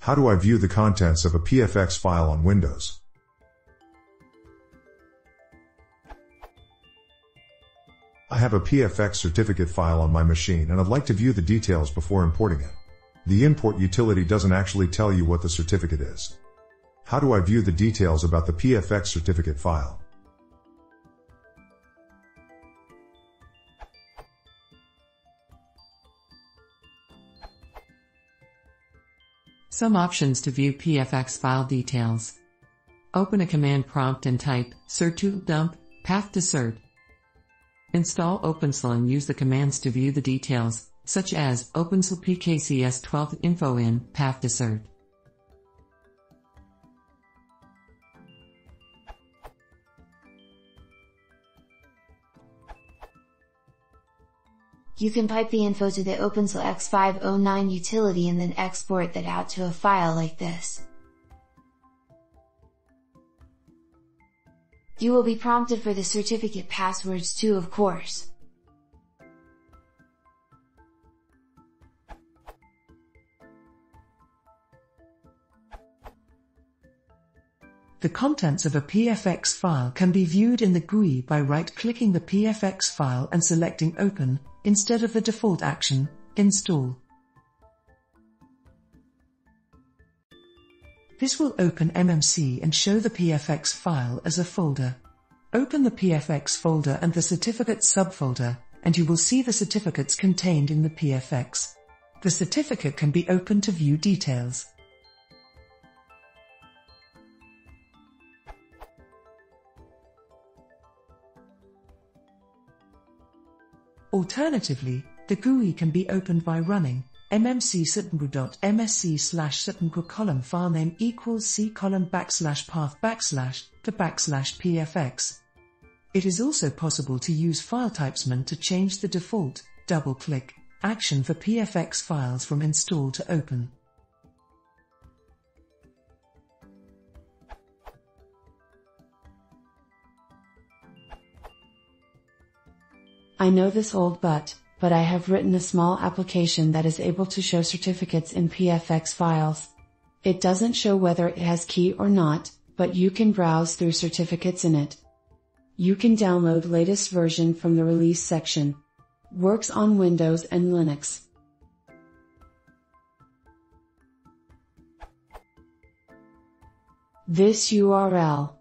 How do I view the contents of a PFX file on Windows? I have a PFX certificate file on my machine and I'd like to view the details before importing it. The import utility doesn't actually tell you what the certificate is. How do I view the details about the PFX certificate file? Some options to view PFX file details. Open a command prompt and type cert2 dump path to cert. Install OpenSSL and use the commands to view the details, such as OpenSSL pkcs12 info in path to cert. You can pipe the info to the OpenSSL x509 utility and then export that out to a file like this. You will be prompted for the certificate passwords too, of course. The contents of a PFX file can be viewed in the GUI by right-clicking the PFX file and selecting Open, instead of the default action, Install. This will open MMC and show the PFX file as a folder. Open the PFX folder and the certificates subfolder, and you will see the certificates contained in the PFX. The certificate can be opened to view details. Alternatively, the GUI can be opened by running mmc.msc/suttongu column filename equals c column \ path \ the \ pfx. It is also possible to use file typesman to change the default double-click action for PFX files from install to open. I know this old but I have written a small application that is able to show certificates in PFX files. It doesn't show whether it has key or not, but you can browse through certificates in it. You can download latest version from the release section. Works on Windows and Linux. This URL.